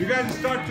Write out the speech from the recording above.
You guys start to